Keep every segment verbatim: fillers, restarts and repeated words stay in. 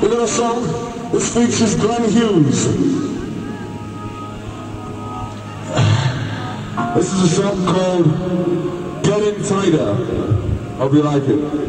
The little song, this features Glenn Hughes. This is a song called Get In Tighter. Hope you like it.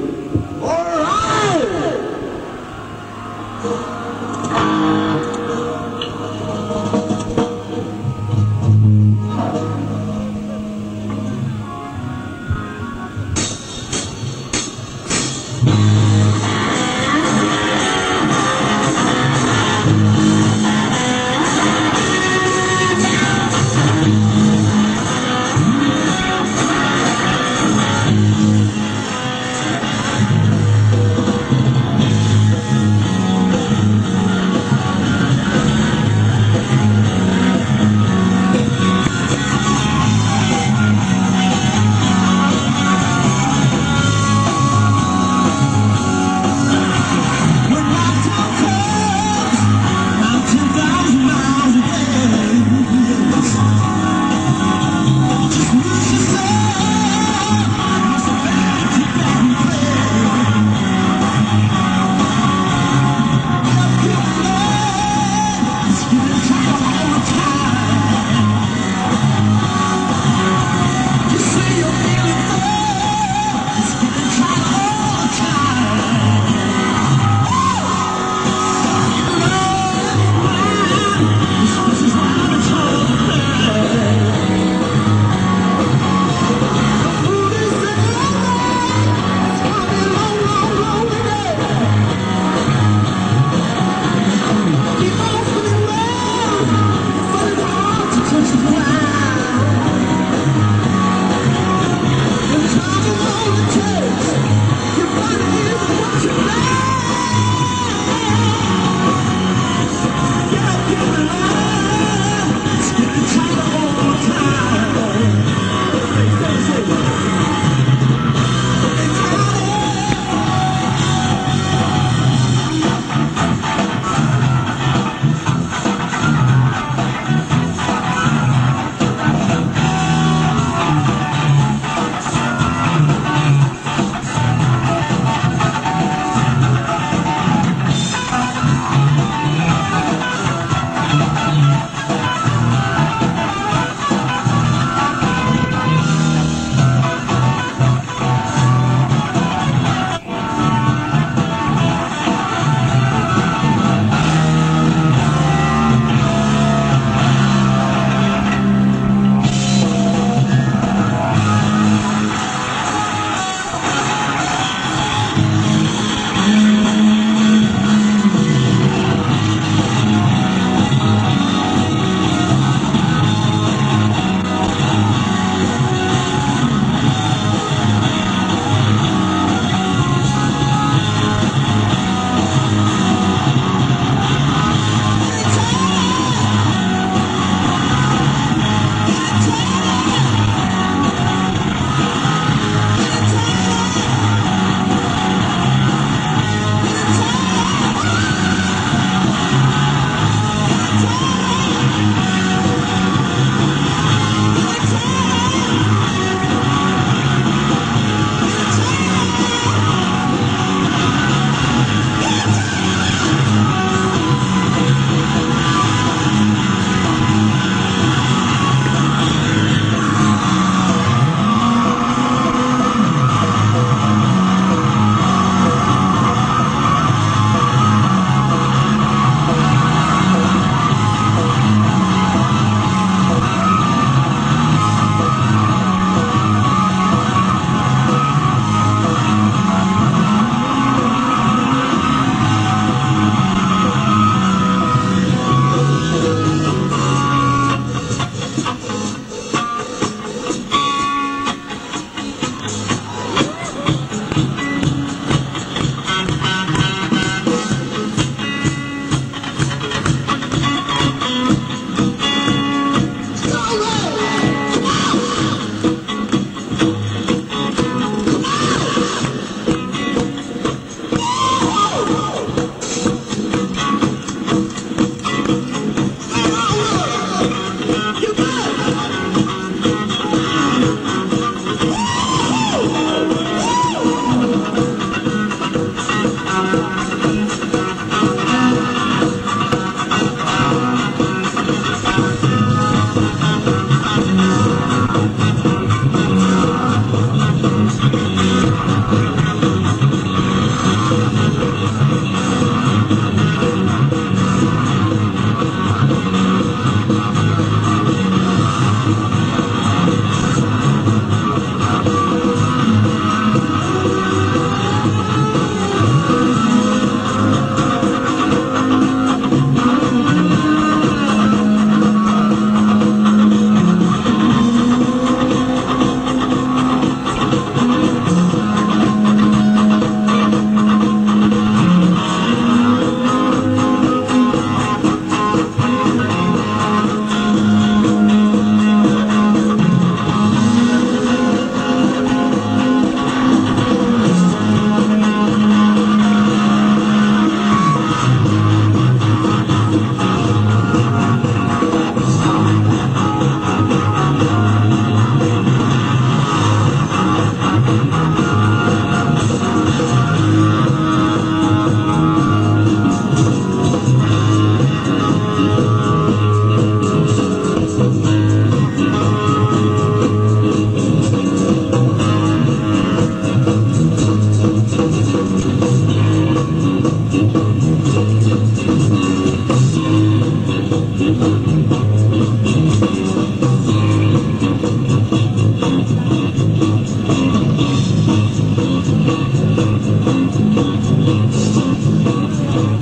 Thank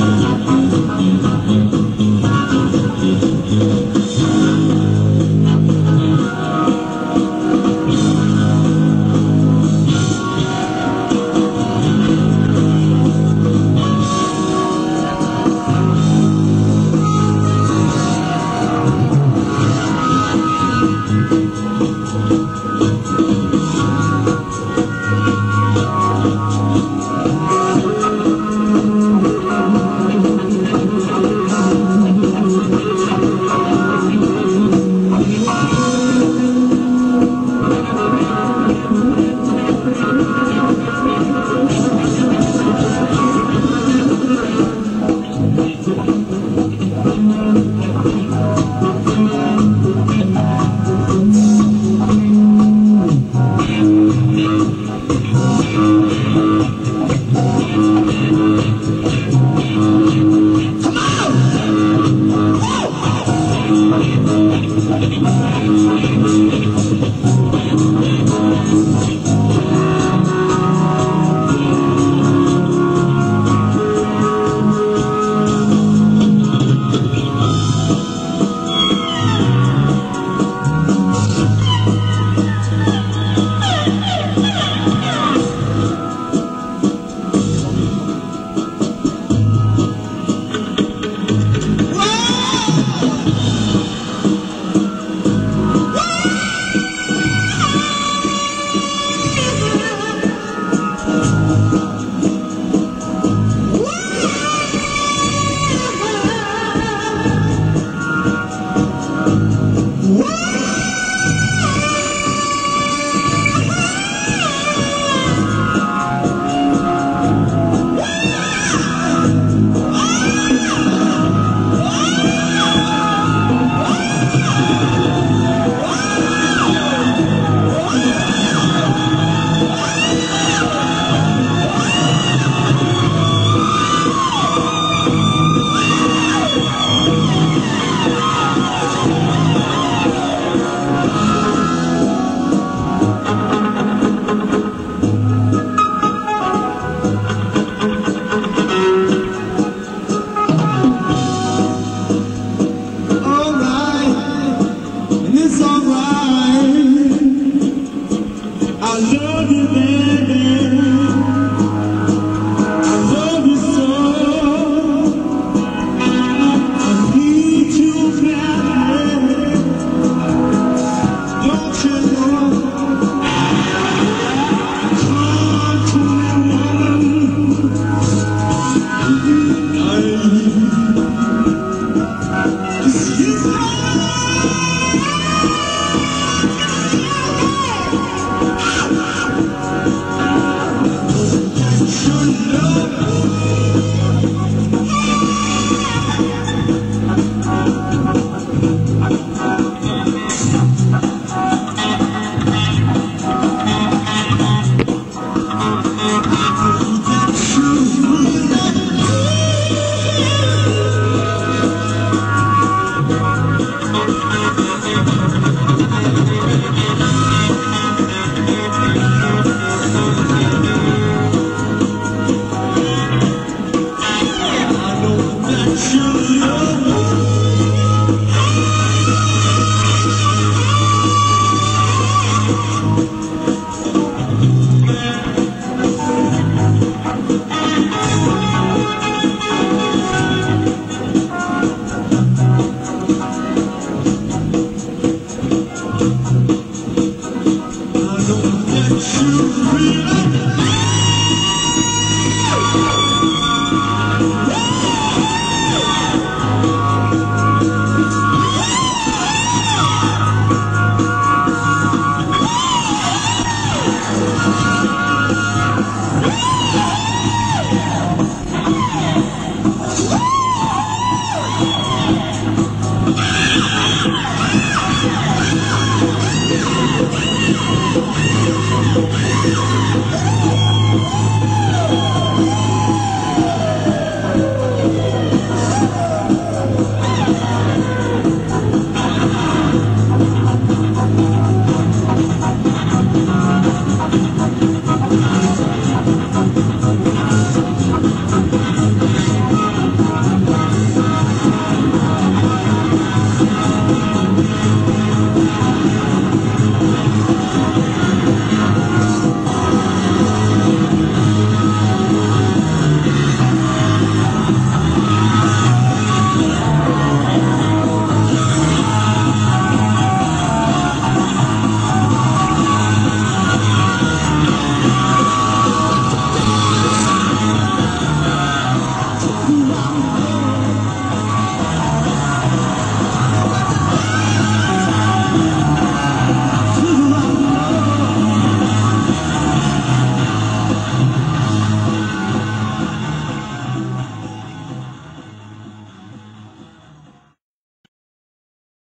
you.